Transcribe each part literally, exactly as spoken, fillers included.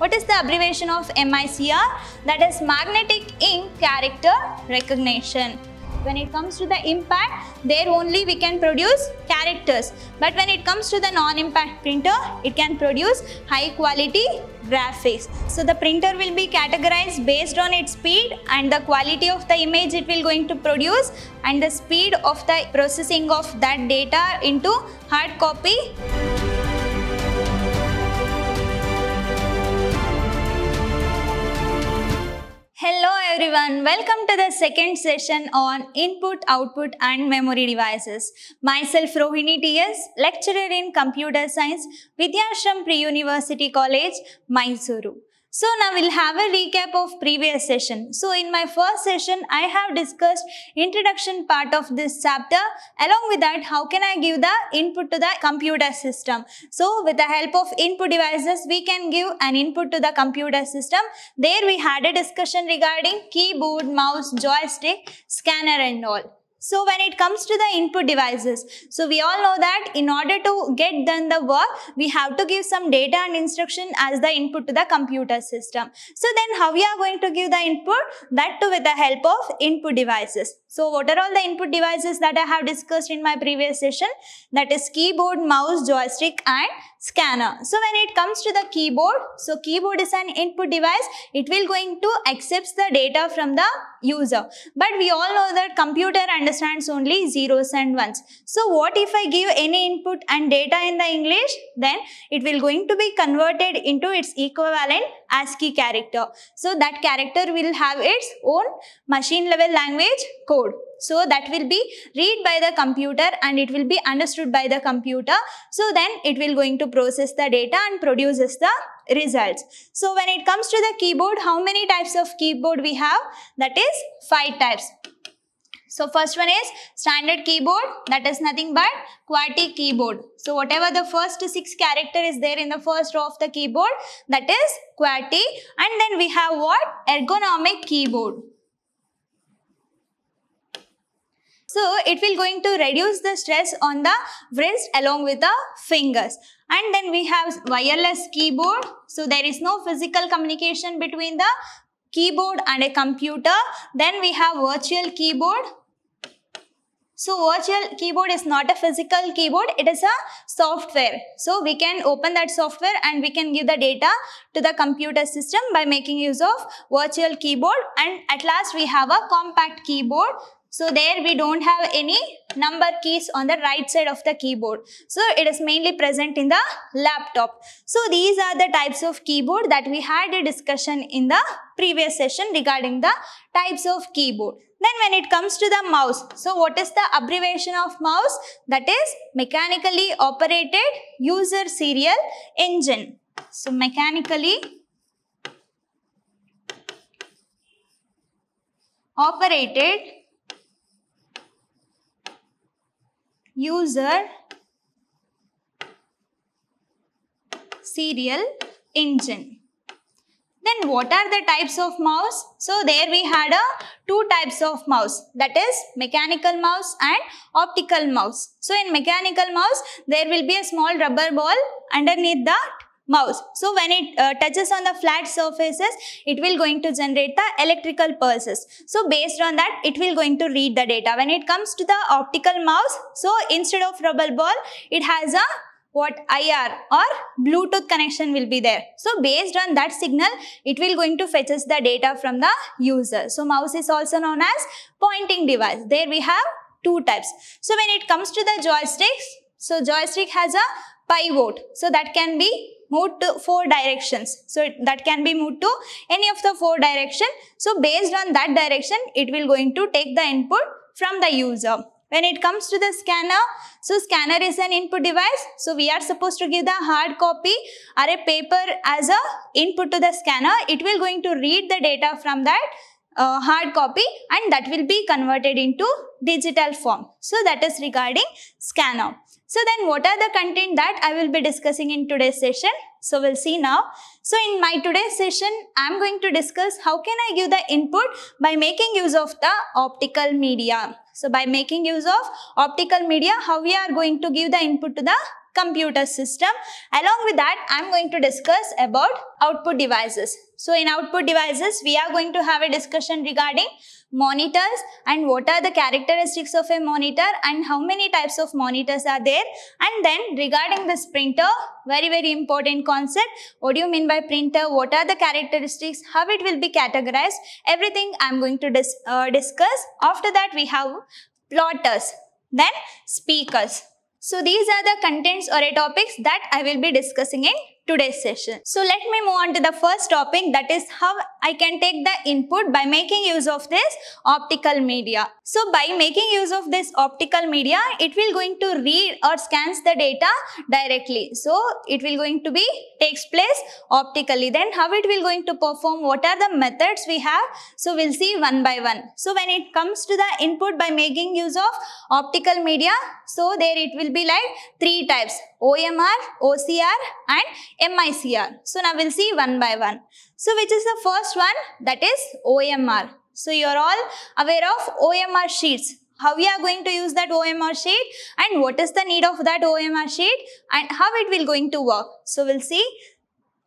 What is the abbreviation of M I C R? That is magnetic ink character recognition. When it comes to the impact, there only we can produce characters. But when it comes to the non-impact printer, it can produce high quality graphics. So the printer will be categorized based on its speed and the quality of the image it will going to produce and the speed of the processing of that data into hard copy. Hello everyone, welcome to the second session on Input, Output and Memory Devices. Myself Rohini T S, lecturer in Computer Science, Vidyashram Pre University College, Mysuru. So now we'll have a recap of previous session. So in my first session, I have discussed introduction part of this chapter. Along with that, how can I give the input to the computer system? So with the help of input devices, we can give an input to the computer system. There we had a discussion regarding keyboard, mouse, joystick, scanner and all. So when it comes to the input devices, so we all know that in order to get done the work, we have to give some data and instruction as the input to the computer system. So then how we are going to give the input? That too with the help of input devices. So what are all the input devices that I have discussed in my previous session? That is keyboard, mouse, joystick and scanner. So when it comes to the keyboard, so keyboard is an input device. It will going to accepts the data from the user. But we all know that computer and understands only zeros and ones. So what if I give any input and data in the English, then it will going to be converted into its equivalent ASCII character. So that character will have its own machine level language code. So that will be read by the computer and it will be understood by the computer. So then it will going to process the data and produces the results. So when it comes to the keyboard, how many types of keyboard we have? That is five types. So first one is standard keyboard, that is nothing but QWERTY keyboard. So whatever the first six character is there in the first row of the keyboard, that is QWERTY. And then we have what? Ergonomic keyboard. So it will going to reduce the stress on the wrist along with the fingers. And then we have wireless keyboard. So there is no physical communication between the keyboard and a computer. Then we have virtual keyboard. So virtual keyboard is not a physical keyboard, it is a software. So we can open that software and we can give the data to the computer system by making use of virtual keyboard. And at last we have a compact keyboard. So there we don't have any number keys on the right side of the keyboard. So it is mainly present in the laptop. So these are the types of keyboard that we had a discussion in the previous session regarding the types of keyboard. Then when it comes to the mouse, so what is the abbreviation of mouse? That is mechanically operated user serial engine. So mechanically operated user serial engine. Then what are the types of mouse? So there we had a two types of mouse, that is mechanical mouse and optical mouse. So in mechanical mouse, there will be a small rubber ball underneath the mouse. So when it uh, touches on the flat surfaces, it will going to generate the electrical pulses. So based on that, it will going to read the data. When it comes to the optical mouse, so instead of rubber ball, it has a what I R or Bluetooth connection will be there. So based on that signal, it will going to fetches the data from the user. So mouse is also known as pointing device. There we have two types. So when it comes to the joysticks, so joystick has a pivot. So that can be moved to four directions. So it, that can be moved to any of the four directions. So based on that direction, it will going to take the input from the user. When it comes to the scanner, so scanner is an input device. So we are supposed to give the hard copy or a paper as a input to the scanner. It will going to read the data from that uh, hard copy and that will be converted into digital form. So that is regarding scanner. So then what are the content that I will be discussing in today's session? So we'll see now. So in my today's session, I'm going to discuss how can I give the input by making use of the optical media. So by making use of optical media, how we are going to give the input to the computer system. Along with that, I am going to discuss about output devices. So in output devices, we are going to have a discussion regarding monitors and what are the characteristics of a monitor and how many types of monitors are there. And then regarding this printer, very very important concept. What do you mean by printer? What are the characteristics? How it will be categorized? Everything I am going to dis uh, discuss. After that, we have plotters, then speakers. So these are the contents or topics that I will be discussing in today's session. So let me move on to the first topic, that is how I can take the input by making use of this optical media. So by making use of this optical media, it will going to read or scans the data directly. So it will going to be takes place optically. Then how it will going to perform, what are the methods we have, so we'll see one by one. So when it comes to the input by making use of optical media, so there it will be like three types: O M R, O C R and M I C R. So now we'll see one by one. So which is the first one? That is O M R. So you are all aware of O M R sheets. How we are going to use that O M R sheet and what is the need of that O M R sheet and how it will going to work. So we'll see.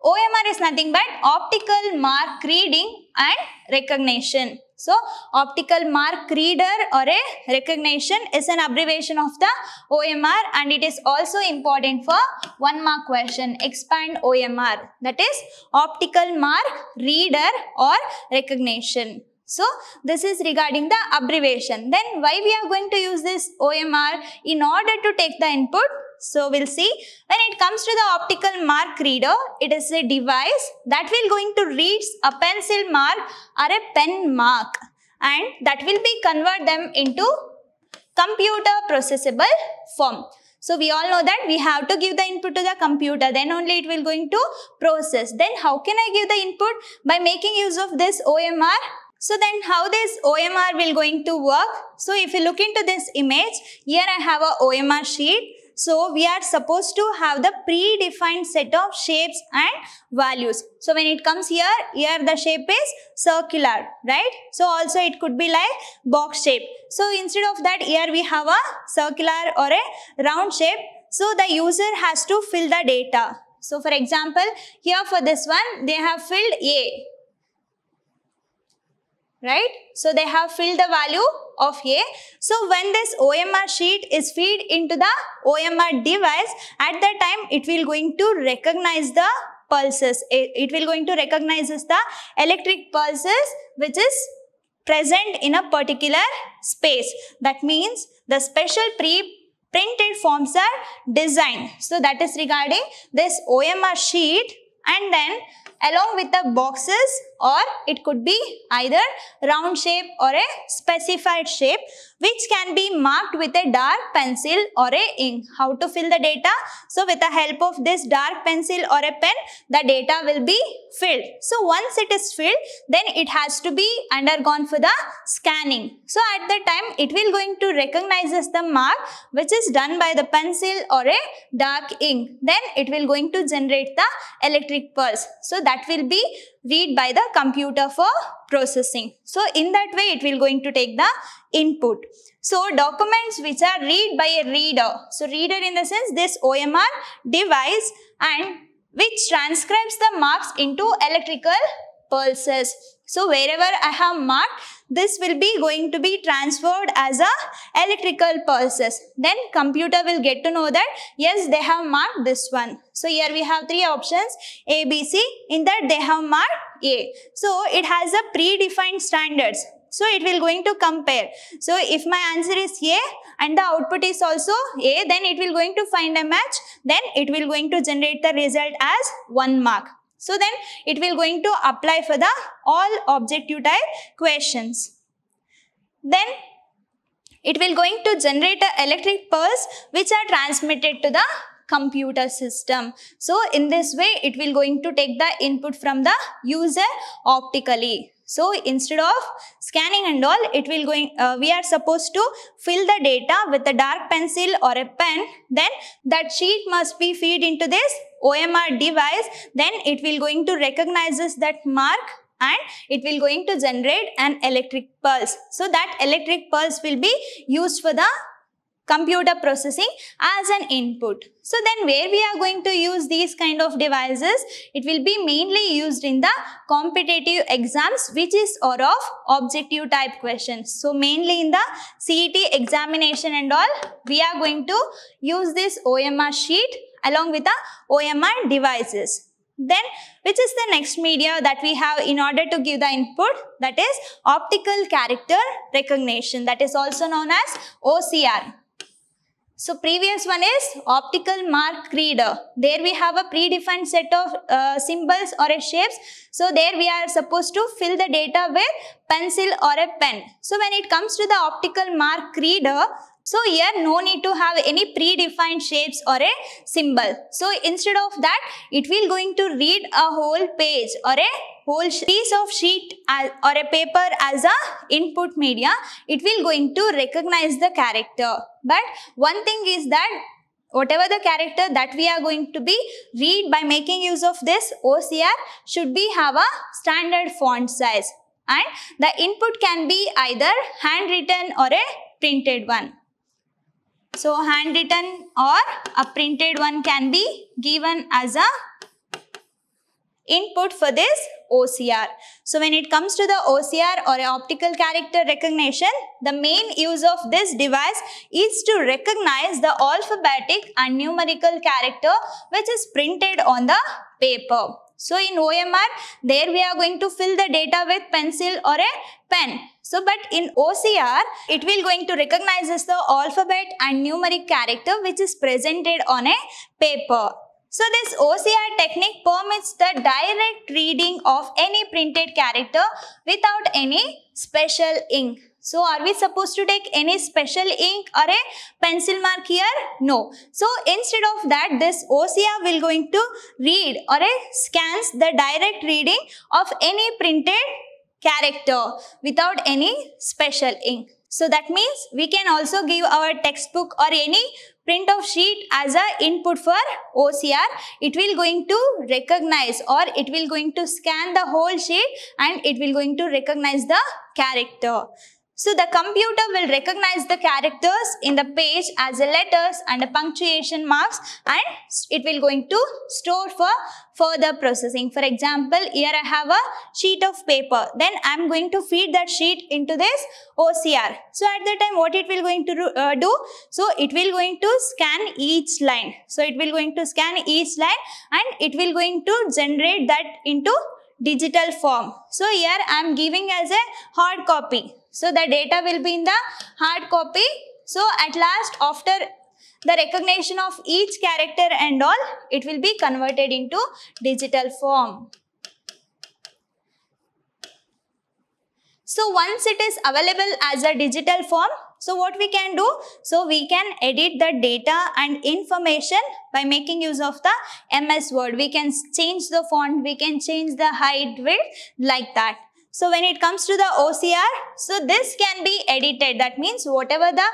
O M R is nothing but optical mark reading and recognition. So optical mark reader or a recognition is an abbreviation of the O M R, and it is also important for one mark question. Expand O M R, that is optical mark reader or recognition. So this is regarding the abbreviation. Then why we are going to use this O M R in order to take the input? So we'll see. When it comes to the optical mark reader, it is a device that will going to read a pencil mark or a pen mark, and that will be convert them into computer processable form. So we all know that we have to give the input to the computer, then only it will going to process. Then how can I give the input? By making use of this O M R. So then how this O M R will going to work? So if you look into this image, here I have a O M R sheet. So we are supposed to have the predefined set of shapes and values. So when it comes here, here the shape is circular, right? So also it could be like box shape. So instead of that, here we have a circular or a round shape. So the user has to fill the data. So for example, here for this one, they have filled A, right? So they have filled the value of A. So when this O M R sheet is fed into the O M R device, at that time it will going to recognize the pulses. It will going to recognize the electric pulses which is present in a particular space. That means the special pre-printed forms are designed. So that is regarding this O M R sheet. And then along with the boxes, or it could be either round shape or a specified shape, which can be marked with a dark pencil or a ink. How to fill the data? So with the help of this dark pencil or a pen, the data will be filled. So once it is filled, then it has to be undergone for the scanning. So at that time, it will going to recognize as the mark which is done by the pencil or a dark ink. Then it will going to generate the electric pulse. So that will be read by the computer for processing. So in that way, it will going to take the input. So documents which are read by a reader. So reader in the sense this O M R device, and which transcribes the marks into electrical pulses. So wherever I have marked, this will be going to be transferred as a electrical pulses. Then computer will get to know that, yes, they have marked this one. So here we have three options, A, B, C. In that they have marked A. So it has a predefined standards. So it will going to compare. So if my answer is A and the output is also A, then it will going to find a match. Then it will going to generate the result as one mark. So then it will going to apply for the all objective type questions. Then it will going to generate an electric pulse which are transmitted to the computer system. So in this way, it will going to take the input from the user optically. So instead of scanning and all, it will going, uh, we are supposed to fill the data with a dark pencil or a pen. Then that sheet must be fed into this O M R device. Then it will going to recognize that mark and it will going to generate an electric pulse. So that electric pulse will be used for the computer processing as an input. So then where we are going to use these kind of devices, it will be mainly used in the competitive exams, which is or of objective type questions. So mainly in the C E T examination and all, we are going to use this O M R sheet along with the O M R devices. Then which is the next media that we have in order to give the input, that is optical character recognition, that is also known as O C R. So previous one is optical mark reader. There we have a predefined set of uh, symbols or a shapes. So there we are supposed to fill the data with pencil or a pen. So when it comes to the optical mark reader, so here no need to have any predefined shapes or a symbol. So instead of that, it will going to read a whole page or a whole piece of sheet or a paper as a input media. It will going to recognize the character. But one thing is that whatever the character that we are going to be read by making use of this O C R should be have a standard font size. And the input can be either handwritten or a printed one. So handwritten or a printed one can be given as a input for this O C R. So when it comes to the O C R or optical character recognition, the main use of this device is to recognize the alphabetic and numerical character which is printed on the paper. So in O M R, there we are going to fill the data with pencil or a pen. So but in O C R, it will going to recognize as the alphabet and numeric character which is presented on a paper. So this O C R technique permits the direct reading of any printed character without any special ink. So are we supposed to take any special ink or a pencil mark here? No. So instead of that, this O C R will going to read or a scans the direct reading of any printed character without any special ink. So that means we can also give our textbook or any print of sheet as a input for O C R. It will going to recognize or it will going to scan the whole sheet and it will going to recognize the character. So the computer will recognize the characters in the page as a letters and a punctuation marks, and it will going to store for further processing. For example, here I have a sheet of paper. Then I am going to feed that sheet into this O C R. So at that time what it will going to uh, do? So it will going to scan each line. So it will going to scan each line and it will going to generate that into digital form. So here I am giving as a hard copy. So the data will be in the hard copy. So at last, after the recognition of each character and all, it will be converted into digital form. So once it is available as a digital form, so what we can do? So we can edit the data and information by making use of the M S Word. We can change the font, we can change the height, width, like that. So when it comes to the O C R, so this can be edited. That means whatever the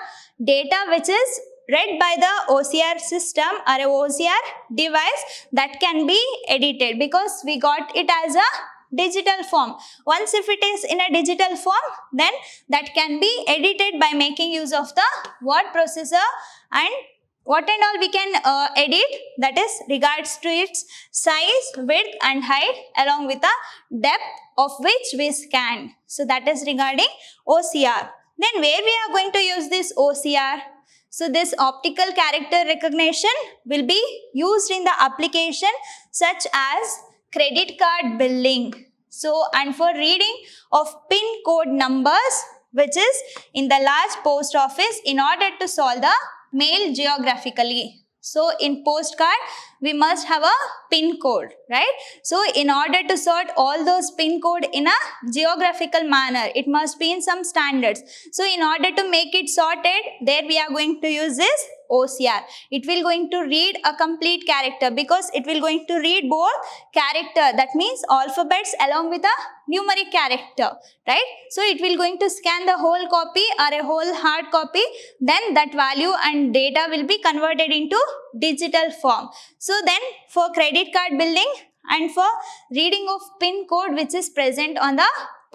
data which is read by the O C R system or O C R device, that can be edited because we got it as a digital form. Once if it is in a digital form, then that can be edited by making use of the word processor. And what and all we can uh, edit, that is regards to its size, width and height along with the depth of which we scan. So that is regarding O C R. Then where we are going to use this O C R? So this optical character recognition will be used in the application such as credit card billing. So and for reading of PIN code numbers which is in the large post office in order to solve the mail geographically. So in postcard, we must have a PIN code, right? So in order to sort all those PIN code in a geographical manner, it must be in some standards. So in order to make it sorted, there we are going to use this O C R. It will going to read a complete character because it will going to read both character, that means alphabets along with a numeric character, right? So it will going to scan the whole copy or a whole hard copy. Then that value and data will be converted into digital form. So then for credit card billing and for reading of PIN code which is present on the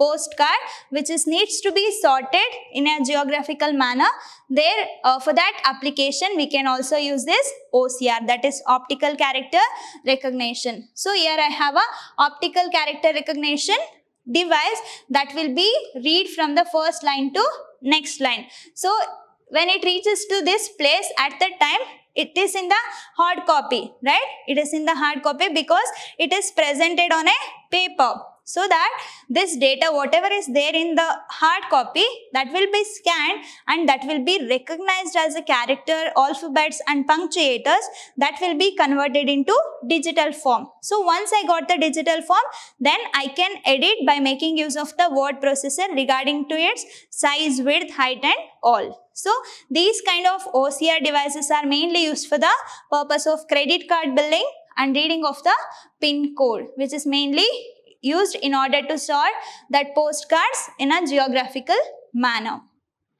postcard which is needs to be sorted in a geographical manner. There uh, for that application we can also use this O C R, that is optical character recognition. So here I have a optical character recognition device that will be read from the first line to next line. So when it reaches to this place at the time, it is in the hard copy, right? It is in the hard copy because it is presented on a paper. So that this data, whatever is there in the hard copy, that will be scanned and that will be recognized as a character, alphabets and punctuators that will be converted into digital form. So once I got the digital form, then I can edit by making use of the word processor regarding to its size, width, height and all. So these kind of O C R devices are mainly used for the purpose of credit card billing and reading of the PIN code, which is mainly used in order to sort that postcards in a geographical manner.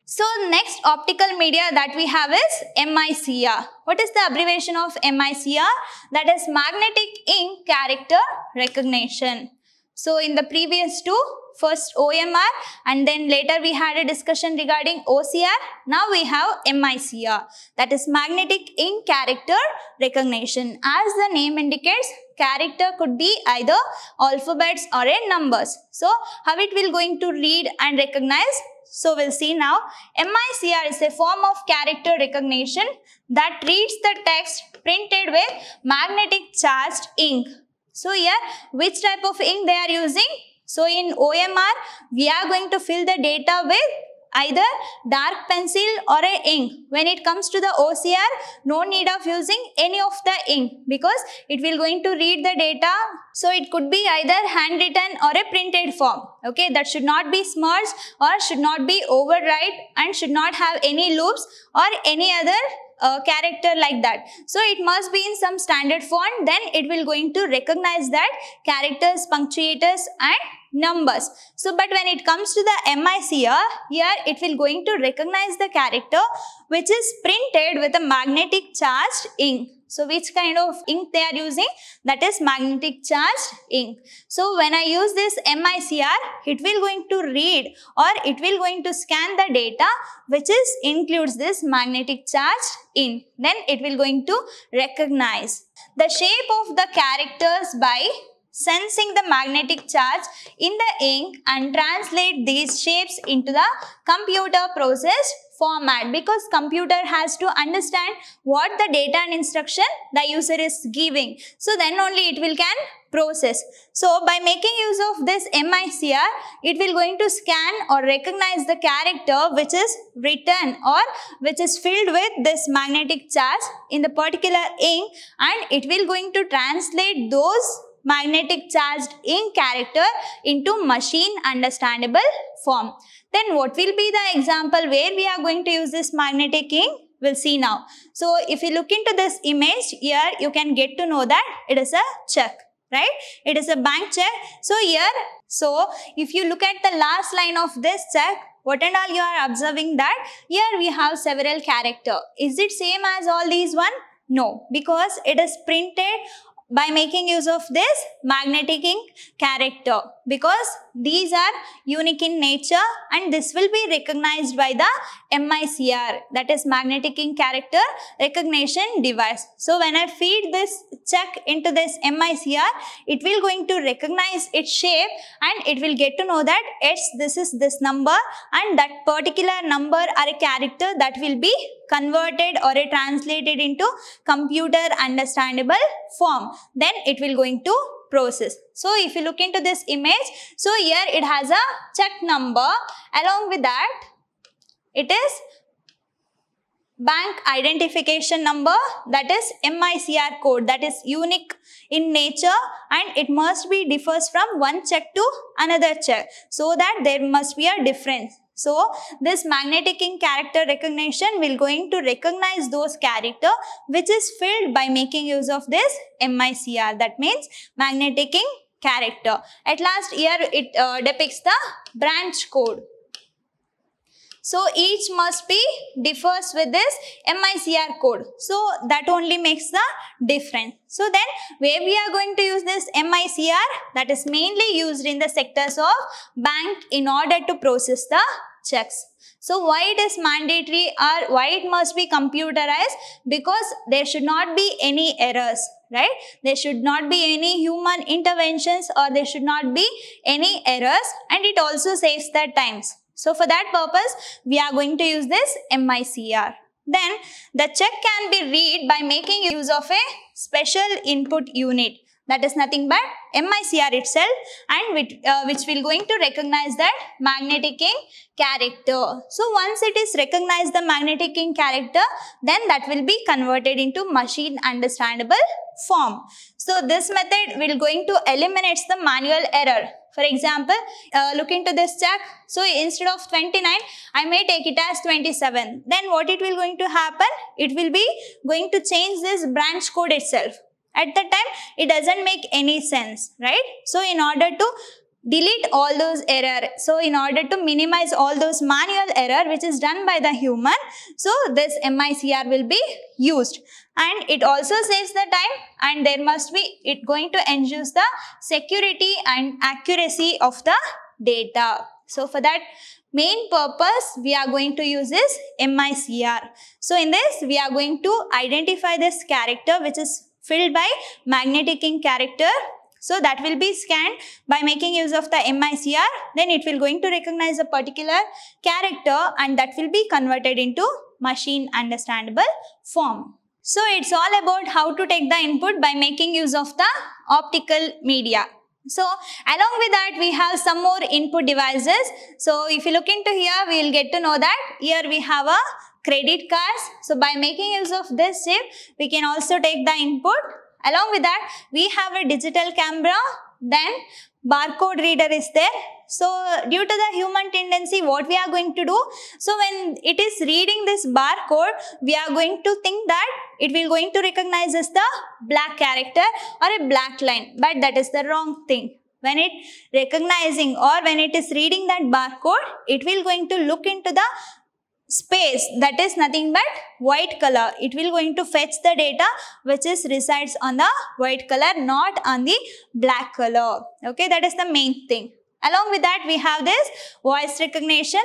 So next optical media that we have is M I C R. What is the abbreviation of M I C R? That is magnetic ink character recognition. So in the previous two, first O M R and then later we had a discussion regarding O C R. Now we have M I C R, that is magnetic ink character recognition. As the name indicates, character could be either alphabets or a numbers. So how it will going to read and recognize? So we'll see now. M I C R is a form of character recognition that reads the text printed with magnetic charged ink. So here which type of ink they are using? So in O M R, we are going to fill the data with either dark pencil or a ink. When it comes to the O C R, no need of using any of the ink because it will going to read the data. So it could be either handwritten or a printed form. Okay, that should not be smudged or should not be overwrite and should not have any loops or any other Uh, character like that. So it must be in some standard font, then it will going to recognize that characters, punctuators and numbers. So but when it comes to the M I C R, here it will going to recognize the character which is printed with a magnetic charged ink. So which kind of ink they are using? That is magnetic charged ink. So when I use this M I C R, it will going to read or it will going to scan the data which is includes this magnetic charged ink. Then it will going to recognize the shape of the characters by sensing the magnetic charge in the ink and translate these shapes into the computer processed format, because computer has to understand what the data and instruction the user is giving. So then only it will can process. So by making use of this M I C R, it will going to scan or recognize the character which is written or which is filled with this magnetic charge in the particular ink, and it will going to translate those magnetic charged ink character into machine understandable form. Then what will be the example where we are going to use this magnetic ink? We'll see now. So if you look into this image here, you can get to know that it is a check, right? It is a bank check. So here, so if you look at the last line of this check, what and all you are observing that here we have several character. Is it same as all these one? No, because it is printed by making use of this magnetic ink character, because these are unique in nature and this will be recognized by the M I C R, that is magnetic ink character recognition device. So when I feed this check into this M I C R, it will going to recognize its shape and it will get to know that it's this is this number and that particular number or a character that will be converted or translated into computer understandable form. Then it will going to process. So if you look into this image, so here it has a check number, along with that it is bank identification number, that is M I C R code, that is unique in nature and it must be differs from one check to another check, so that there must be a difference. So this magnetic ink character recognition will going to recognize those character which is filled by making use of this M I C R, that means magnetic ink character. At last, here it uh, depicts the branch code. So each must be differs with this M I C R code. So that only makes the difference. So then where we are going to use this M I C R, that is mainly used in the sectors of bank in order to process the checks. So why it is mandatory or why it must be computerized? Because there should not be any errors, right? There should not be any human interventions or there should not be any errors, and it also saves the times. So for that purpose, we are going to use this M I C R. Then the check can be read by making use of a special input unit, that is nothing but M I C R itself, and which, uh, which will going to recognize that magnetic ink character. So once it is recognized the magnetic ink character, then that will be converted into machine understandable form. So this method will going to eliminate the manual error. For example, uh, look into this check. So instead of twenty-nine, I may take it as twenty-seven. Then what it will going to happen? It will be going to change this branch code itself. At that time, it doesn't make any sense, right? So in order to delete all those error, so in order to minimize all those manual error which is done by the human, so this M I C R will be used, and it also saves the time, and there must be it going to ensure the security and accuracy of the data. So for that main purpose, we are going to use this M I C R. So in this, we are going to identify this character which is filled by magnetic ink character. So that will be scanned by making use of the M I C R. Then it will going to recognize a particular character, and that will be converted into machine understandable form. So it's all about how to take the input by making use of the optical media. So along with that, we have some more input devices. So if you look into here, we will get to know that here we have a credit cards. So by making use of this chip, we can also take the input. Along with that, we have a digital camera, then barcode reader is there. So due to the human tendency, what we are going to do? So when it is reading this barcode, we are going to think that it will going to recognize as the black character or a black line, but that is the wrong thing. When it recognizing or when it is reading that barcode, it will going to look into the space, that is nothing but white color. It will going to fetch the data which is resides on the white color, not on the black color. Okay, that is the main thing. Along with that, we have this voice recognition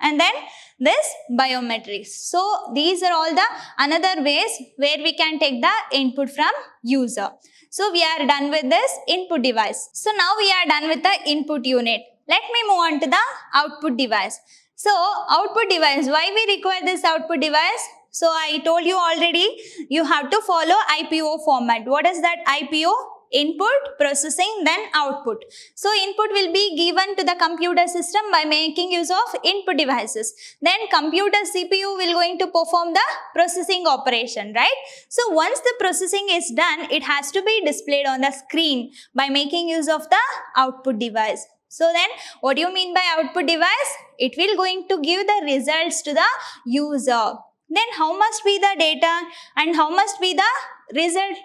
and then this biometrics. So these are all the another ways where we can take the input from user. So we are done with this input device. So now we are done with the input unit. Let me move on to the output device. So output device, why we require this output device? So I told you already, you have to follow I P O format. What is that I P O? Input, processing, then output. So input will be given to the computer system by making use of input devices. Then computer C P U will going to perform the processing operation, right? So once the processing is done, it has to be displayed on the screen by making use of the output device. So then what do you mean by output device? It will going to give the results to the user. Then how must be the data and how must be the result?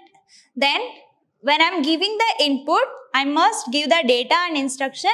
Then when I'm giving the input, I must give the data and instruction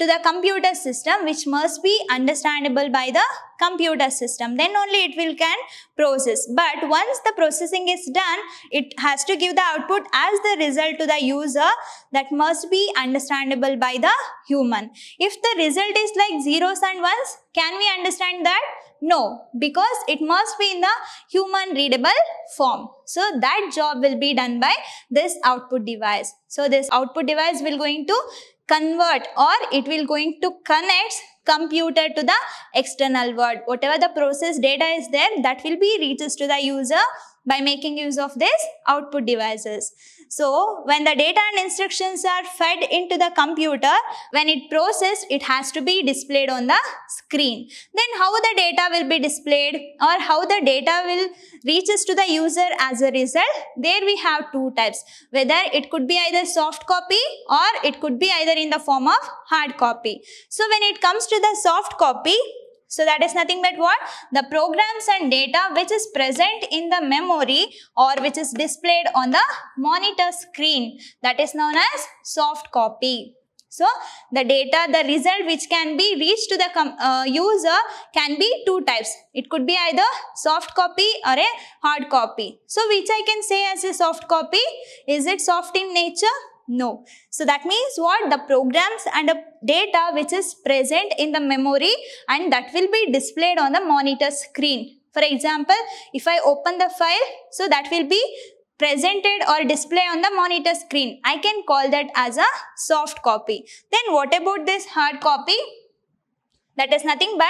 to the computer system, which must be understandable by the computer system. Then only it will can process. But once the processing is done, it has to give the output as the result to the user that must be understandable by the human. If the result is like zeros and ones, can we understand that? No, because it must be in the human readable form. So that job will be done by this output device. So this output device will going to convert or it will going to connect computer to the external world. Whatever the process data is there, that will be reaches to the user by making use of this output devices. So when the data and instructions are fed into the computer, when it processed, it has to be displayed on the screen. Then how the data will be displayed or how the data will reaches to the user as a result, there we have two types. Whether it could be either soft copy or it could be either in the form of hard copy. So when it comes to the soft copy, so that is nothing but what? The programs and data which is present in the memory or which is displayed on the monitor screen, that is known as soft copy. So the data, the result which can be reached to the uh, user can be two types. It could be either soft copy or a hard copy. So which I can say as a soft copy? Is it soft in nature? No. So that means what? The programs and the data which is present in the memory and that will be displayed on the monitor screen. For example, if I open the file, so that will be presented or display on the monitor screen. I can call that as a soft copy. Then what about this hard copy? That is nothing but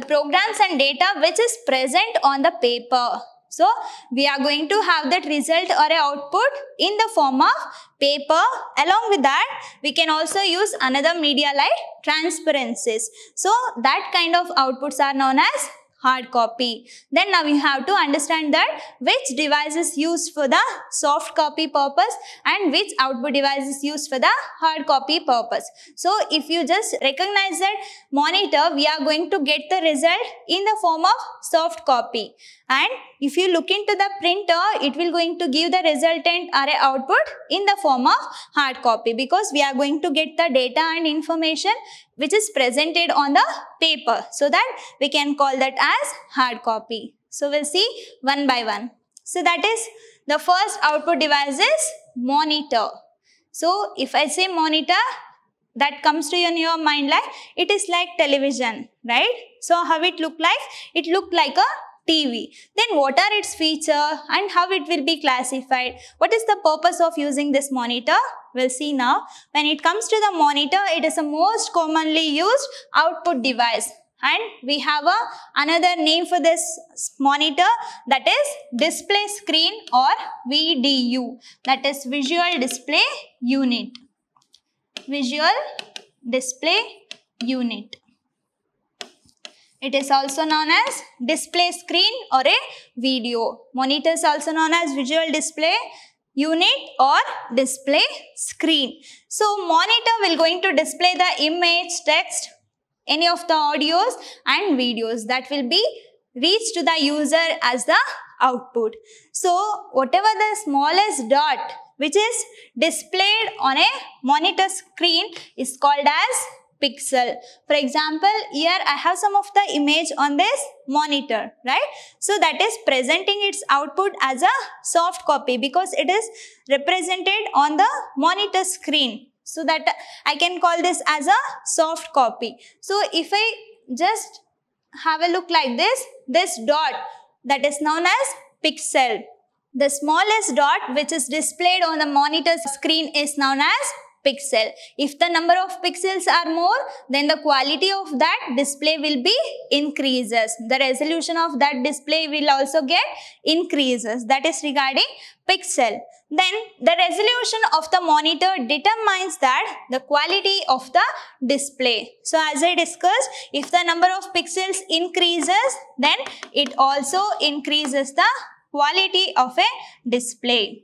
the programs and data which is present on the paper. So we are going to have that result or output in the form of paper. Along with that, we can also use another media like transparencies. So that kind of outputs are known as hard copy. Then now we have to understand that which device is used for the soft copy purpose and which output device is used for the hard copy purpose. So if you just recognize that monitor, we are going to get the result in the form of soft copy. And if you look into the printer, it will going to give the resultant or output in the form of hard copy, because we are going to get the data and information which is presented on the paper. So that we can call that as hard copy. So we'll see one by one. So that is the first output device is monitor. So if I say monitor, that comes to your mind like it is like television, right? So how it look like? It looked like a T V. Then what are its feature and how it will be classified? What is the purpose of using this monitor? We'll see now. When it comes to the monitor, it is the most commonly used output device. And we have a, another name for this monitor, that is display screen or V D U. That is visual display unit. Visual display unit. It is also known as display screen or a video. Monitor is also known as visual display unit or display screen. So monitor will going to display the image, text, any of the audios and videos that will be reached to the user as the output. So whatever the smallest dot which is displayed on a monitor screen is called as pixel. For example, here I have some of the image on this monitor, right? So that is presenting its output as a soft copy because it is represented on the monitor screen. So that I can call this as a soft copy. So if I just have a look like this, this dot that is known as pixel. The smallest dot which is displayed on the monitor screen is known as pixel. If the number of pixels are more, then the quality of that display will be increases. The resolution of that display will also get increases. That is regarding pixel. Then the resolution of the monitor determines that the quality of the display. So as I discussed, if the number of pixels increases, then it also increases the quality of a display.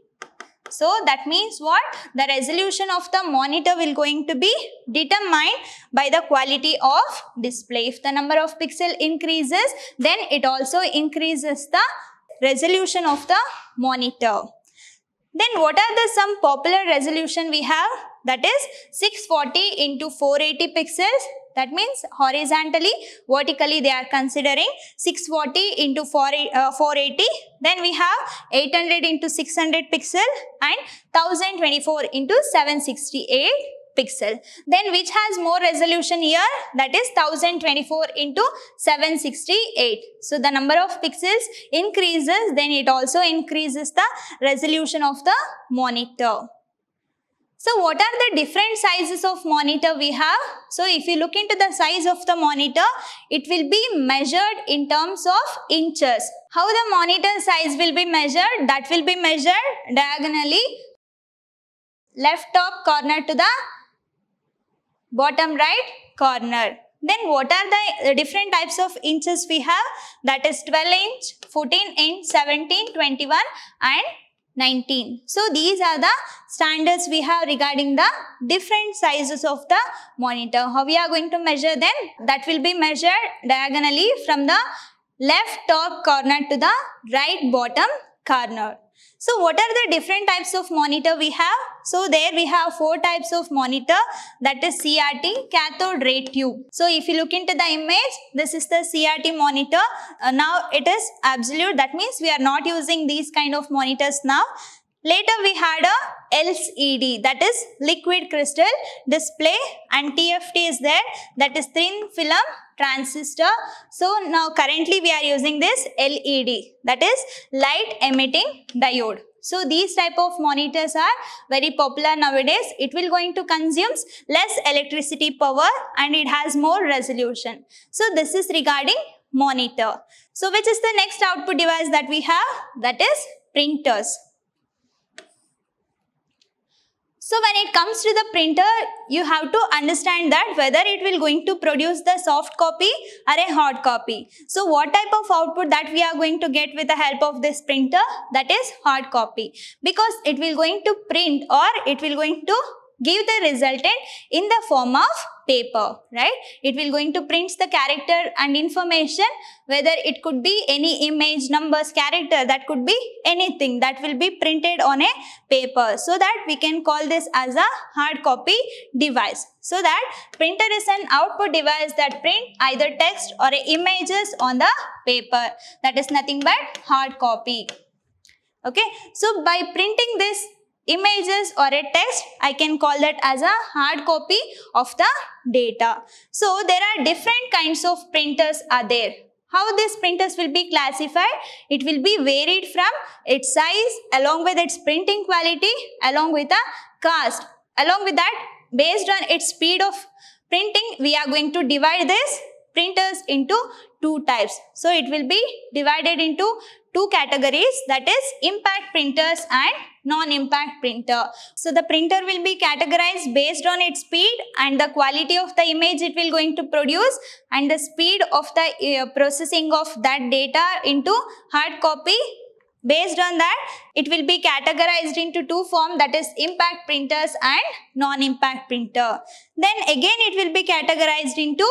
So that means what? The resolution of the monitor will going to be determined by the quality of display. If the number of pixel increases, then it also increases the resolution of the monitor. Then what are the some popular resolution we have? That is six forty into four eighty pixels. That means horizontally, vertically they are considering six forty into four eighty. Then we have eight hundred into six hundred pixel and one thousand twenty-four into seven sixty-eight pixel. Then which has more resolution here? That is one thousand twenty-four into seven sixty-eight. So the number of pixels increases, then it also increases the resolution of the monitor. So what are the different sizes of monitor we have? So if you look into the size of the monitor, it will be measured in terms of inches. How the monitor size will be measured? That will be measured diagonally, left top corner to the bottom right corner. Then what are the different types of inches we have? That is twelve inch, fourteen inch, seventeen, twenty-one and nineteen. So these are the standards we have regarding the different sizes of the monitor. How we are going to measure them? That will be measured diagonally from the left top corner to the right bottom corner. So what are the different types of monitor we have? So there we have four types of monitor, that is C R T, cathode ray tube. So if you look into the image, this is the C R T monitor. Uh, now it is absolute, that means we are not using these kind of monitors now. Later we had a L C D, that is liquid crystal display, and T F T is there, that is thin film transistor. So now currently we are using this L E D, that is light emitting diode. So these type of monitors are very popular nowadays. It will going to consumes less electricity power and it has more resolution. So this is regarding monitor. So which is the next output device that we have? That is printers. So when it comes to the printer, you have to understand that whether it will going to produce the soft copy or a hard copy. So what type of output that we are going to get with the help of this printer? That is hard copy, because it will going to print or it will going to give the resultant in the form of paper, right? It will going to print the character and information, whether it could be any image, numbers, character, that could be anything that will be printed on a paper. So that we can call this as a hard copy device. So that printer is an output device that print either text or images on the paper. That is nothing but hard copy. Okay, so by printing this images or a text, I can call that as a hard copy of the data. So there are different kinds of printers are there. How these printers will be classified? It will be varied from its size, along with its printing quality, along with the cost. Along with that, based on its speed of printing, we are going to divide this printers into two types. So it will be divided into two categories, that is impact printers and non-impact printer. So the printer will be categorized based on its speed and the quality of the image it will going to produce and the speed of the uh, processing of that data into hard copy. Based on that, it will be categorized into two forms, that is impact printers and non-impact printer. Then again it will be categorized into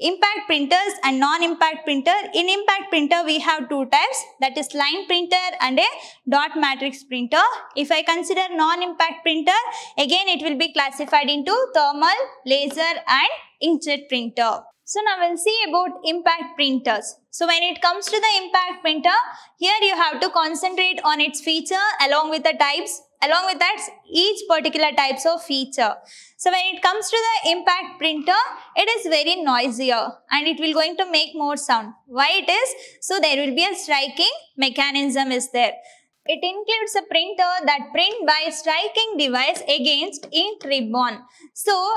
impact printers and non-impact printer. In impact printer, we have two types, that is line printer and a dot matrix printer. If I consider non-impact printer, again it will be classified into thermal, laser and inkjet printer. So now we'll see about impact printers. So when it comes to the impact printer, here you have to concentrate on its feature along with the types, along with that each particular types of feature. So when it comes to the impact printer, it is very noisier and it will going to make more sound. Why it is? So there will be a striking mechanism is there. It includes a printer that print by striking device against ink ribbon. So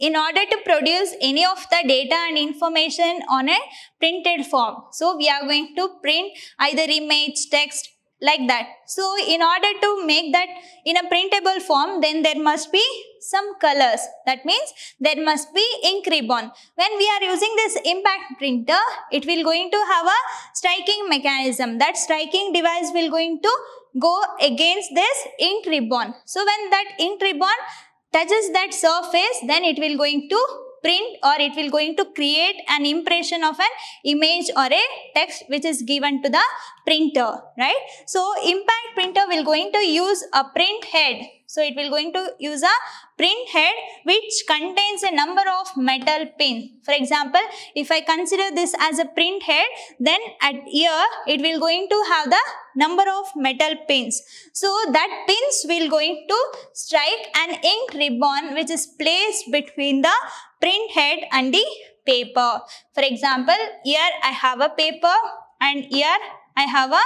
in order to produce any of the data and information on a printed form, so we are going to print either image, text, like that. So in order to make that in a printable form, then there must be some colors. That means there must be ink ribbon. When we are using this impact printer, it will going to have a striking mechanism. That striking device will going to go against this ink ribbon. So when that ink ribbon touches that surface, then it will going to print or it will going to create an impression of an image or a text which is given to the printer, right? So impact printer will going to use a print head. So it will going to use a print head which contains a number of metal pins. For example, if I consider this as a print head, then at here it will going to have the number of metal pins. So that pins will going to strike an ink ribbon which is placed between the print head and the paper. For example, here I have a paper and here I have a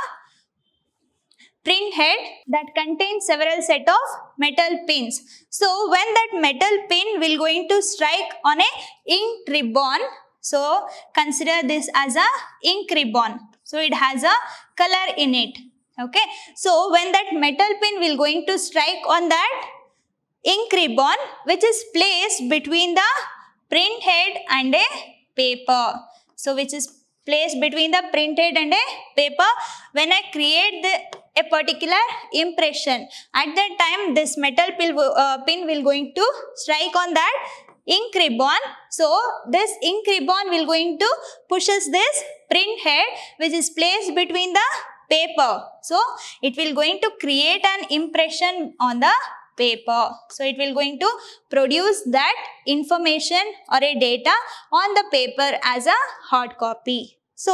print head that contains several set of metal pins. So when that metal pin will going to strike on a ink ribbon, so consider this as a ink ribbon. So it has a color in it. Okay. So when that metal pin will going to strike on that ink ribbon which is placed between the print head and a paper. So which is placed between the print head and a paper. When I create the a particular impression, at that time this metal pin, uh, pin will going to strike on that ink ribbon. So this ink ribbon will going to pushes this print head which is placed between the paper. So it will going to create an impression on the paper. So it will going to produce that information or a data on the paper as a hard copy. So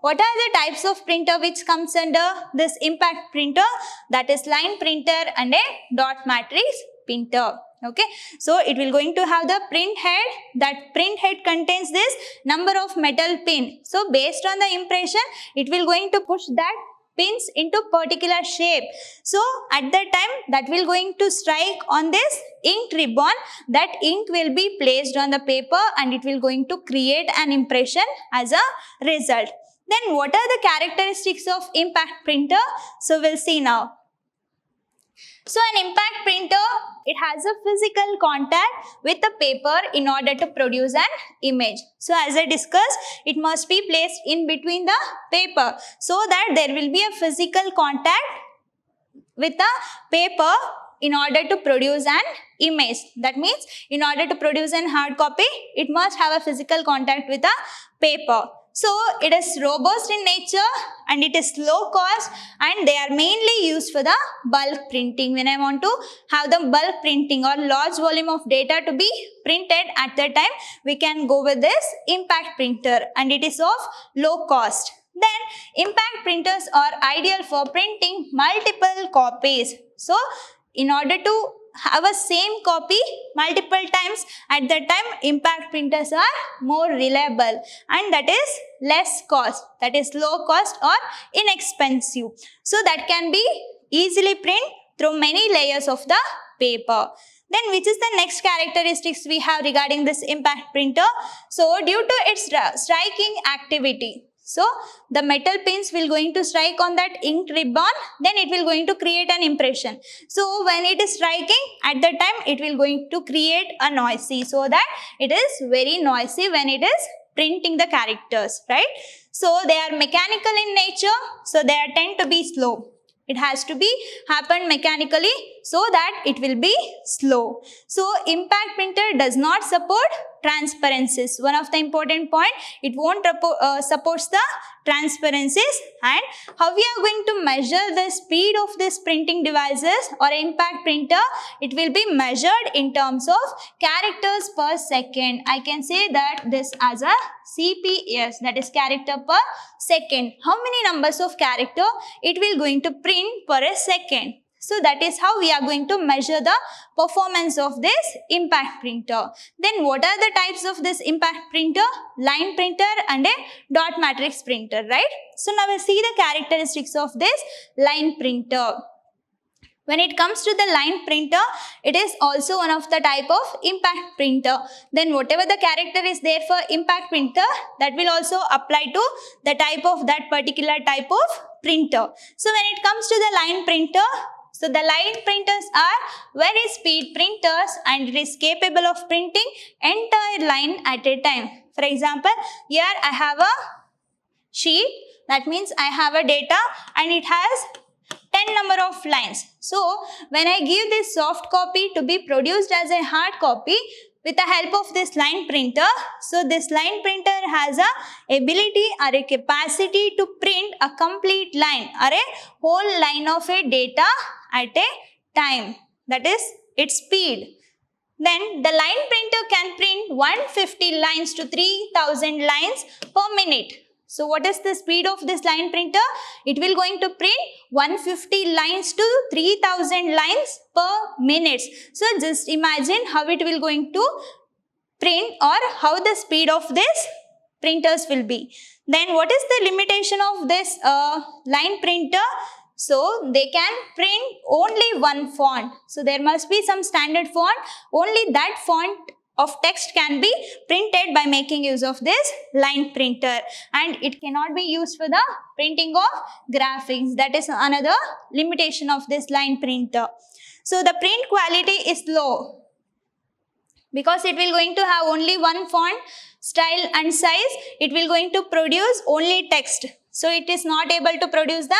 what are the types of printer which comes under this impact printer? That is line printer and a dot matrix printer. Okay, so it will going to have the print head. That print head contains this number of metal pin. So based on the impression, it will going to push that pins into particular shape. So at that time, that will going to strike on this ink ribbon. That ink will be placed on the paper and it will going to create an impression as a result. Then what are the characteristics of impact printer? So we'll see now. So an impact printer, it has a physical contact with the paper in order to produce an image. So as I discussed, it must be placed in between the paper so that there will be a physical contact with the paper in order to produce an image. That means in order to produce an hard copy, it must have a physical contact with the paper. So it is robust in nature and it is low cost, and they are mainly used for the bulk printing. When I want to have the bulk printing or large volume of data to be printed at that time, we can go with this impact printer and it is of low cost. Then impact printers are ideal for printing multiple copies. So in order to have a same copy multiple times, at that time impact printers are more reliable and that is less cost, that is low cost or inexpensive. So that can be easily print through many layers of the paper. Then which is the next characteristics we have regarding this impact printer? So due to its striking activity, so the metal pins will going to strike on that ink ribbon, then it will going to create an impression. So when it is striking, at that time it will going to create a noisy, so that it is very noisy when it is printing the characters, right? So they are mechanical in nature, so they are tend to be slow. It has to be happen mechanically so that it will be slow. So impact printer does not support transparencies. One of the important point, it won't uh, supports the transparencies. And how we are going to measure the speed of this printing devices or impact printer? It will be measured in terms of characters per second. I can say that this as a C P S, that is character per second. How many numbers of character it will going to print per a second? So that is how we are going to measure the performance of this impact printer. Then what are the types of this impact printer? Line printer and a dot matrix printer, right? So now we'll see the characteristics of this line printer. When it comes to the line printer, it is also one of the type of impact printer. Then whatever the character is there for impact printer, that will also apply to the type of that particular type of printer. So when it comes to the line printer, so the line printers are very speed printers and it is capable of printing entire line at a time. For example, here I have a sheet, that means I have a data and it has ten number of lines. So when I give this soft copy to be produced as a hard copy with the help of this line printer, so this line printer has a ability or a capacity to print a complete line or a whole line of a data at a time. That is its speed. Then the line printer can print one hundred fifty lines to three thousand lines per minute. So what is the speed of this line printer? It will going to print one hundred fifty lines to three thousand lines per minute. So just imagine how it will going to print or how the speed of this printers will be. Then what is the limitation of this uh, line printer? So they can print only one font. So there must be some standard font. Only that font of text can be printed by making use of this line printer, and it cannot be used for the printing of graphics. That is another limitation of this line printer. So the print quality is low because it will going to have only one font style and size. It will going to produce only text. So it is not able to produce the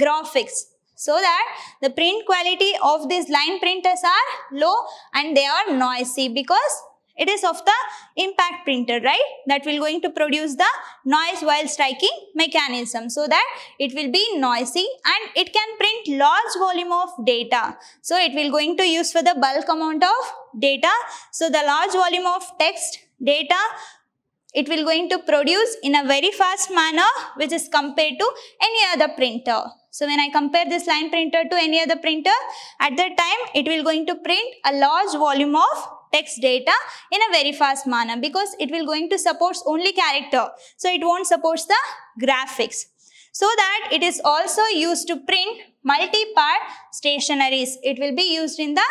graphics. So that the print quality of these line printers are low and they are noisy because It is of the impact printer, right? That will going to produce the noise while striking mechanism, so that it will be noisy and it can print large volume of data. So it will going to use for the bulk amount of data. So the large volume of text data, it will going to produce in a very fast manner, which is compared to any other printer. So when I compare this line printer to any other printer, at that time it will going to print a large volume of text data in a very fast manner, because it will going to support only character. So it won't support the graphics. So that it is also used to print multi-part stationaries. It will be used in the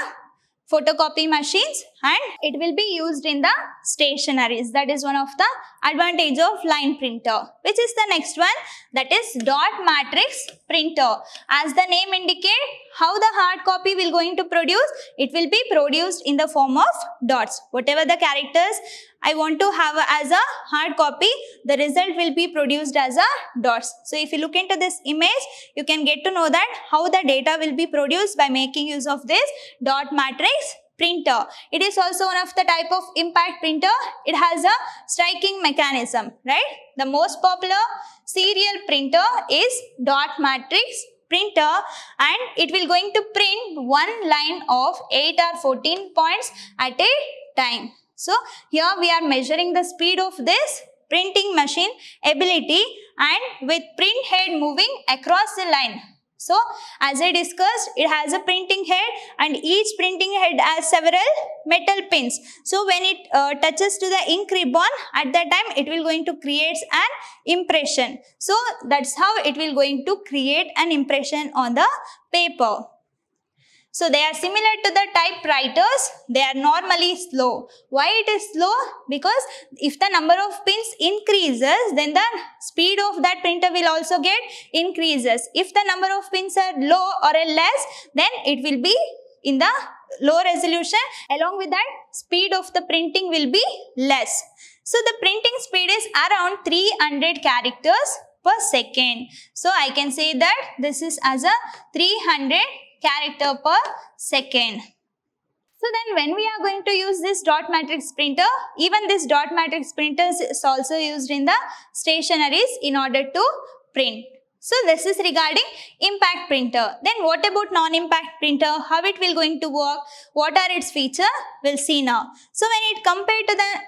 photocopy machines and it will be used in the stationaries. That is one of the advantage of line printer. Which is the next one? That is dot matrix printer. As the name indicates, how the hard copy will going to produce? It will be produced in the form of dots. Whatever the characters I want to have as a hard copy, the result will be produced as a dots. So if you look into this image, you can get to know that how the data will be produced by making use of this dot matrix printer. It is also one of the type of impact printer. It has a striking mechanism, right? The most popular serial printer is dot matrix printer, and it will going to print one line of eight or fourteen points at a time. So here we are measuring the speed of this printing machine ability and with print head moving across the line. So as I discussed, it has a printing head and each printing head has several metal pins. So when it uh, touches to the ink ribbon, at that time it will going to create an impression. So that's how it will going to create an impression on the paper. So they are similar to the typewriters. They are normally slow. Why it is slow? Because if the number of pins increases, then the speed of that printer will also get increases. If the number of pins are low or less, then it will be in the low resolution. Along with that, speed of the printing will be less. So the printing speed is around three hundred characters per second. So I can say that this is as a three hundred character per second. So then when we are going to use this dot matrix printer, even this dot matrix printers is also used in the stationaries in order to print. So this is regarding impact printer. Then what about non-impact printer? How it will going to work? What are its feature? We'll see now. So when it compared to the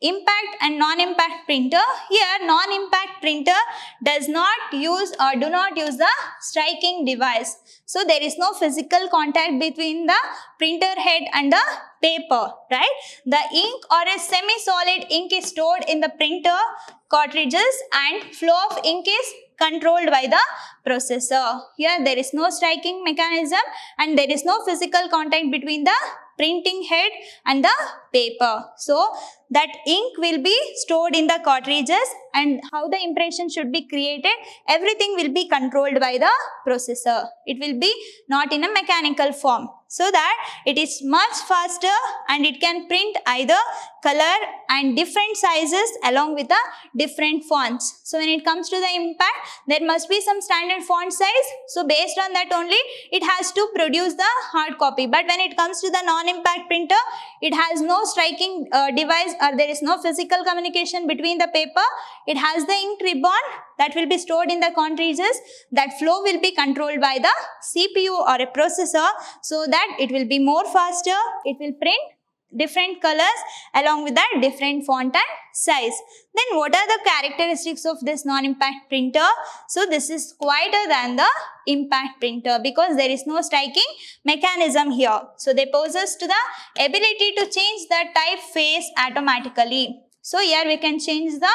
impact and non-impact printer, here non-impact printer does not use or do not use the striking device. So there is no physical contact between the printer head and the paper, right? The ink or a semi-solid ink is stored in the printer cartridges and flow of ink is controlled by the processor. Here there is no striking mechanism and there is no physical contact between the printing head and the paper. So that ink will be stored in the cartridges and how the impression should be created, everything will be controlled by the processor. It will be not in a mechanical form, so that it is much faster and it can print either color and different sizes along with the different fonts. So when it comes to the impact, there must be some standard font size. So based on that only, it has to produce the hard copy. But when it comes to the non-impact printer, it has no striking uh, device or there is no physical communication between the paper. It has the ink ribbon that will be stored in the cartridges. That flow will be controlled by the C P U or a processor, so that it will be more faster. It will print different colors along with that different font and size. Then what are the characteristics of this non-impact printer? So this is quieter than the impact printer because there is no striking mechanism here. So they possess to the ability to change the typeface automatically. So here we can change the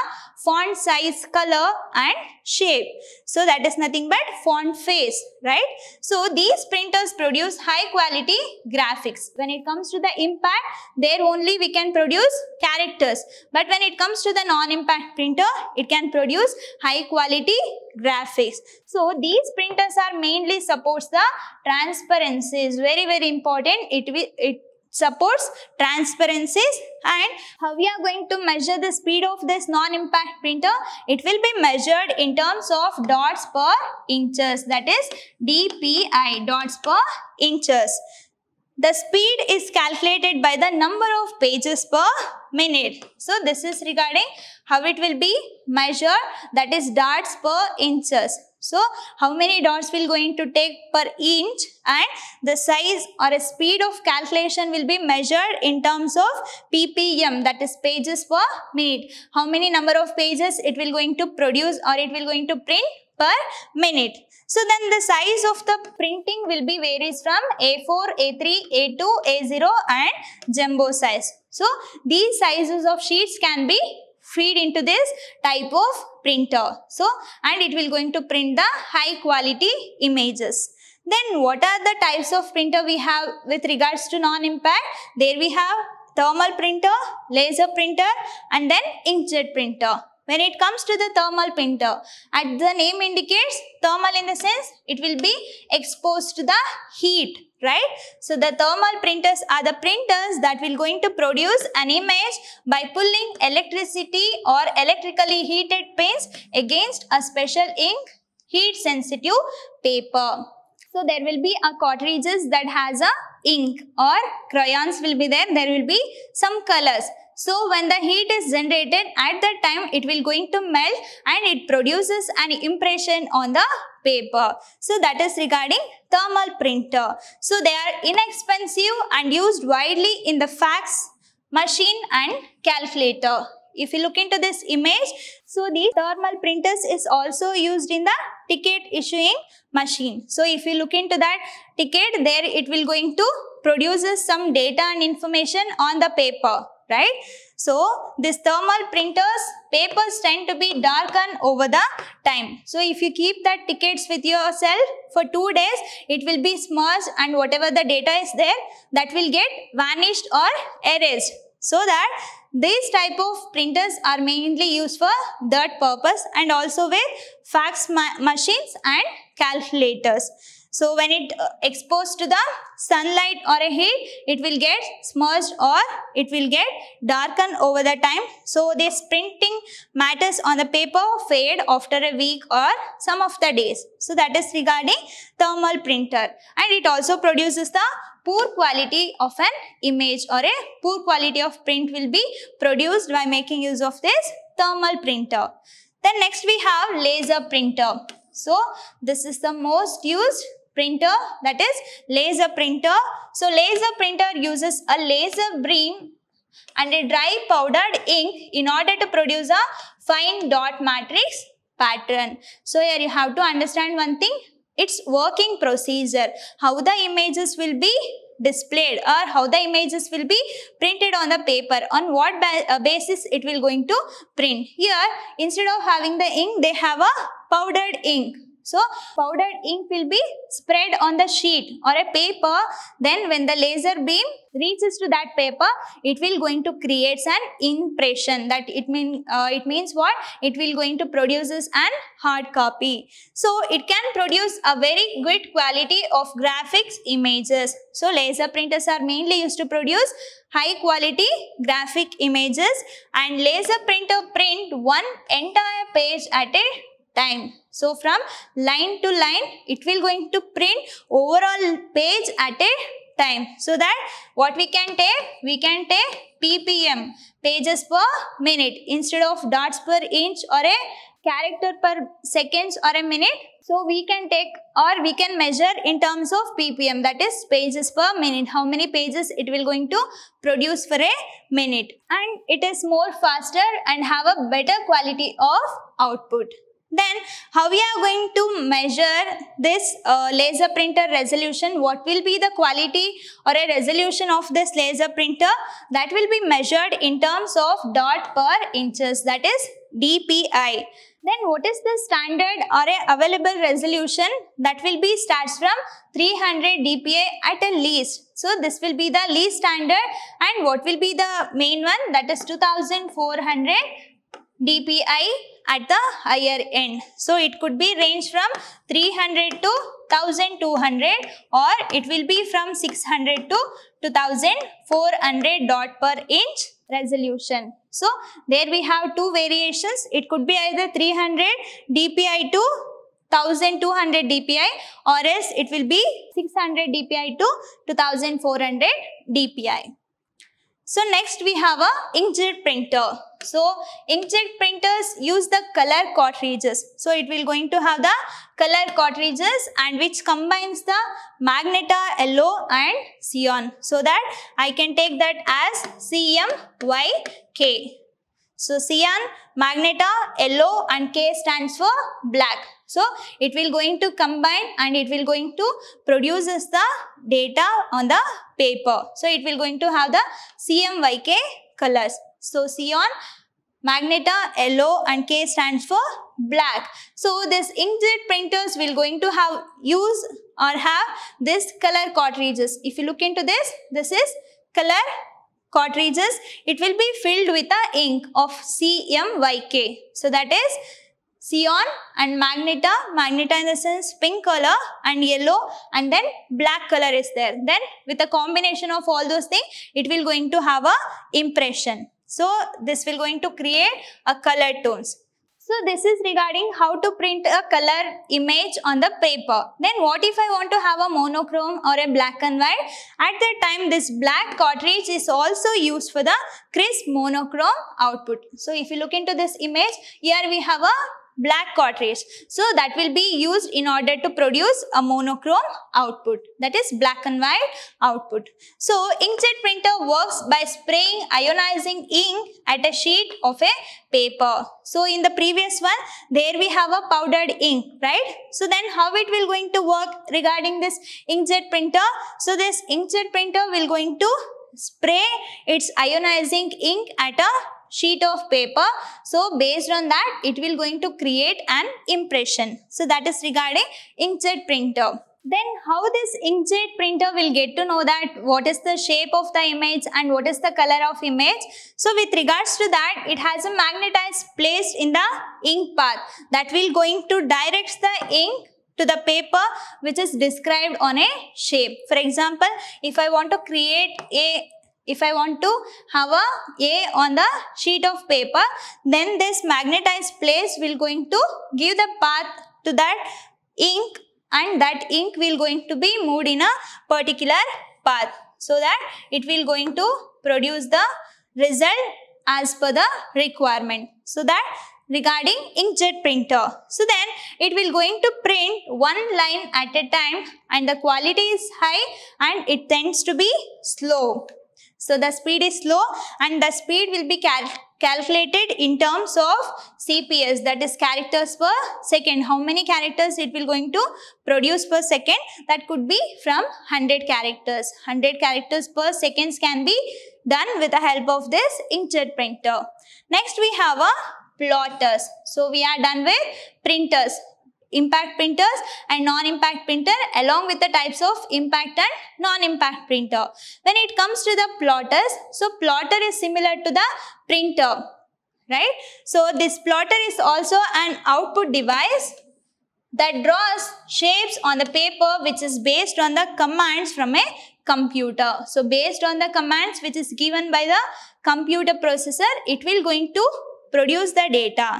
font size, color and shape. So that is nothing but font face, right? So these printers produce high quality graphics. When it comes to the impact, there only we can produce characters. But when it comes to the non-impact printer, it can produce high quality graphics. So these printers are mainly supports the transparencies. Very, very important. It will, it supports transparencies. And how we are going to measure the speed of this non-impact printer? It will be measured in terms of dots per inches, that is D P I, dots per inches. The speed is calculated by the number of pages per minute. So this is regarding how it will be measured, that is darts per inches. So how many dots will going to take per inch, and the size or a speed of calculation will be measured in terms of P P M, that is pages per minute. How many number of pages it will going to produce or it will going to print per minute. So then the size of the printing will be varies from A four, A three, A two, A zero and jumbo size. So these sizes of sheets can be feed into this type of printer. So, and it will going to print the high quality images. Then what are the types of printer we have with regards to non-impact? There we have thermal printer, laser printer and then inkjet printer. When it comes to the thermal printer, as the name indicates, thermal in the sense it will be exposed to the heat, right? So the thermal printers are the printers that will going to produce an image by pulling electricity or electrically heated paints against a special ink heat sensitive paper. So there will be a cartridges that has a ink or crayons will be there. There will be some colors. So when the heat is generated, at that time it will going to melt and it produces an impression on the paper. So that is regarding thermal printer. So they are inexpensive and used widely in the fax machine and calculator. If you look into this image, so the thermal printers is also used in the ticket issuing machine. So if you look into that ticket, there it will going to produces some data and information on the paper. Right? So this thermal printers papers tend to be darkened over the time. So if you keep that tickets with yourself for two days, it will be smudged and whatever the data is there, that will get vanished or erased. So that these type of printers are mainly used for that purpose and also with fax ma- machines and calculators. So when it uh, exposed to the sunlight or a heat, it will get smudged or it will get darkened over the time. So this printing matters on the paper fade after a week or some of the days. So that is regarding thermal printer, and it also produces the poor quality of an image or a poor quality of print will be produced by making use of this thermal printer. Then next we have laser printer. So this is the most used printer, that is laser printer. So laser printer uses a laser beam and a dry powdered ink in order to produce a fine dot matrix pattern. So here you have to understand one thing, its working procedure, how the images will be displayed or how the images will be printed on the paper, on what ba- basis it will going to print. Here instead of having the ink, they have a powdered ink. So powdered ink will be spread on the sheet or a paper. Then when the laser beam reaches to that paper, it will going to create an impression, that it mean uh, it means what? It will going to produce an hard copy. So it can produce a very good quality of graphics images. So laser printers are mainly used to produce high quality graphic images, and laser printer print one entire page at a time. So from line to line, it will going to print overall page at a time. So that what we can take, we can take P P M, pages per minute, instead of dots per inch or a character per seconds or a minute. So we can take or we can measure in terms of P P M, that is pages per minute, how many pages it will going to produce for a minute, and it is more faster and have a better quality of output. Then how we are going to measure this uh, laser printer resolution, what will be the quality or a resolution of this laser printer, that will be measured in terms of dot per inches, that is D P I. Then what is the standard or a available resolution, that will be starts from three hundred D P I at a least. So this will be the least standard, and what will be the main one, that is two thousand four hundred D P I at the higher end. So it could be range from three hundred to one thousand two hundred, or it will be from six hundred to two thousand four hundred dot per inch resolution. So there we have two variations. It could be either three hundred D P I to twelve hundred D P I or else it will be six hundred D P I to two thousand four hundred D P I. So next we have a inkjet printer. So inkjet printers use the color cartridges. So it will going to have the color cartridges and which combines the magenta, yellow and cyan. So that I can take that as C M Y K. So cyan, magneta, yellow and K stands for black. So it will going to combine and it will going to produces the data on the paper. So it will going to have the C M Y K colors. So cyan, magneta, yellow and K stands for black. So this inkjet printers will going to have use or have this color cartridges. If you look into this, this is color cartridges. It will be filled with the ink of C M Y K. So that is cyan and magneta, magneta in the sense pink color and yellow and then black color is there. Then with the combination of all those things, it will going to have a impression. So this will going to create a color tones. So this is regarding how to print a color image on the paper. Then what if I want to have a monochrome or a black and white? At that time, this black cartridge is also used for the crisp monochrome output. So if you look into this image, here we have a black cartridge. So that will be used in order to produce a monochrome output, that is black and white output. So inkjet printer works by spraying ionizing ink at a sheet of a paper. So in the previous one, there we have a powdered ink, right? So then how it will going to work regarding this inkjet printer? So this inkjet printer will going to spray its ionizing ink at a sheet of paper. So based on that, it will going to create an impression. So that is regarding inkjet printer. Then how this inkjet printer will get to know that what is the shape of the image and what is the color of image? So with regards to that, it has a magnetized placed in the ink path that will going to direct the ink to the paper which is described on a shape. For example, if I want to create a If I want to have a A on the sheet of paper, then this magnetized place will going to give the path to that ink and that ink will going to be moved in a particular path so that it will going to produce the result as per the requirement. So that regarding inkjet printer. So then it will going to print one line at a time and the quality is high and it tends to be slow. So the speed is slow and the speed will be cal calculated in terms of C P S, that is characters per second. How many characters it will going to produce per second? That could be from one hundred characters. one hundred characters per second can be done with the help of this inkjet printer. Next we have a plotters. So we are done with printers. Impact printers and non-impact printer along with the types of impact and non-impact printer. When it comes to the plotters, so plotter is similar to the printer, right? So this plotter is also an output device that draws shapes on the paper which is based on the commands from a computer. So based on the commands which is given by the computer processor, it will going to produce the data.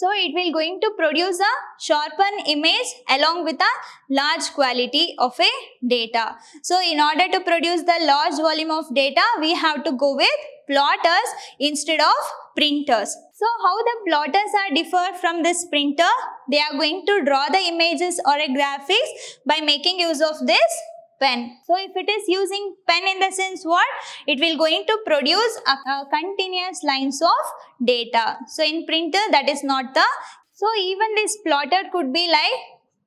So it will going to produce a sharpened image along with a large quality of a data. So in order to produce the large volume of data, we have to go with plotters instead of printers. So how the plotters are differ from this printer? They are going to draw the images or a graphics by making use of this pen. So if it is using pen in the sense what? It will going to produce a, a continuous lines of data. So in printer that is not the. So even this plotter could be like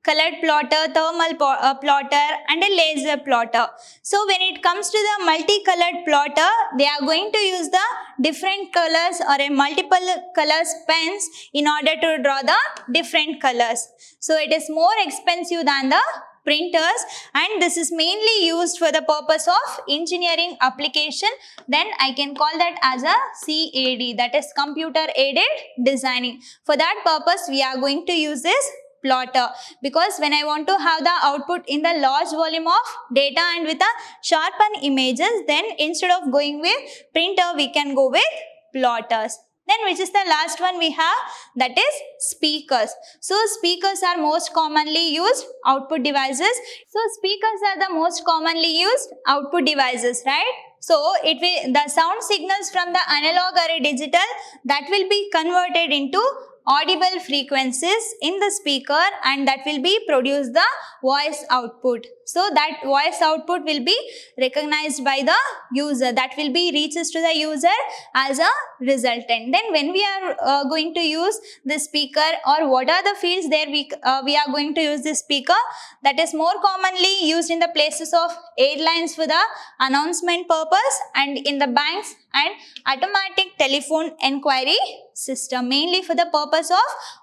colored plotter, thermal uh, plotter and a laser plotter. So when it comes to the multicolored plotter, they are going to use the different colors or a multiple colors pens in order to draw the different colors. So it is more expensive than the printers and this is mainly used for the purpose of engineering application. Then I can call that as a C A D, that is computer aided designing. For that purpose we are going to use this plotter because when I want to have the output in the large volume of data and with the sharpened images, then instead of going with printer we can go with plotters. Then which is the last one we have, that is speakers. So speakers are most commonly used output devices. So speakers are the most commonly used output devices, right? So it will, the sound signals from the analog or digital, that will be converted into audible frequencies in the speaker, and that will be produce the voice output. So that voice output will be recognized by the user, that will be reaches to the user as a resultant. Then when we are uh, going to use the speaker, or what are the fields there we, uh, we are going to use this speaker, that is more commonly used in the places of airlines for the announcement purpose, and in the banks and automatic telephone enquiry system, mainly for the purpose of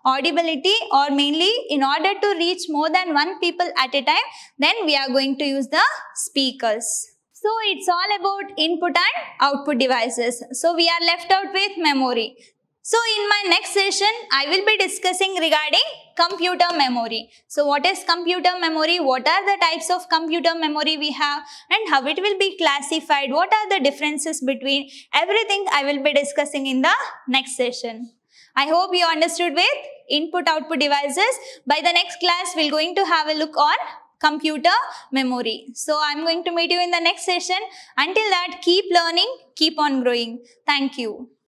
audibility, or mainly in order to reach more than one people at a time, then we are going to use the speakers. So it's all about input and output devices. So we are left out with memory. So in my next session, I will be discussing regarding computer memory. So what is computer memory? What are the types of computer memory we have, and how it will be classified? What are the differences between? Everything I will be discussing in the next session. I hope you understood with input-output devices. By the next class, we're going to have a look on computer memory. So I'm going to meet you in the next session. Until that, keep learning, keep on growing. Thank you.